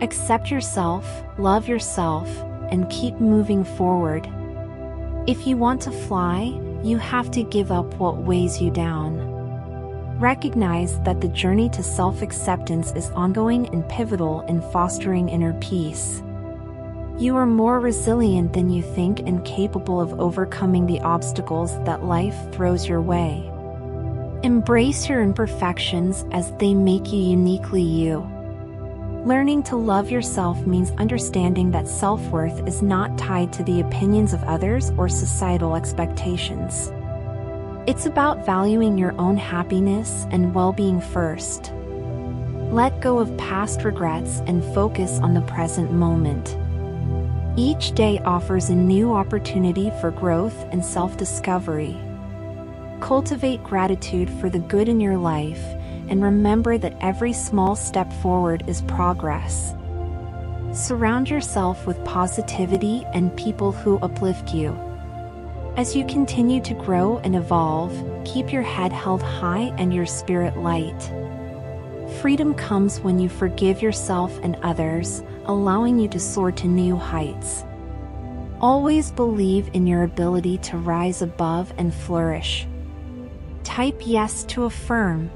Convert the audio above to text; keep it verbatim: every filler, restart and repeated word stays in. Accept yourself, love yourself, and keep moving forward. If you want to fly, you have to give up what weighs you down. Recognize that the journey to self-acceptance is ongoing and pivotal in fostering inner peace. You are more resilient than you think and capable of overcoming the obstacles that life throws your way. Embrace your imperfections as they make you uniquely you. Learning to love yourself means understanding that self-worth is not tied to the opinions of others or societal expectations. It's about valuing your own happiness and well-being first. Let go of past regrets and focus on the present moment. Each day offers a new opportunity for growth and self-discovery. Cultivate gratitude for the good in your life, and remember that every small step forward is progress. Surround yourself with positivity and people who uplift you. As you continue to grow and evolve, keep your head held high and your spirit light. Freedom comes when you forgive yourself and others, allowing you to soar to new heights. Always believe in your ability to rise above and flourish. Type yes to affirm.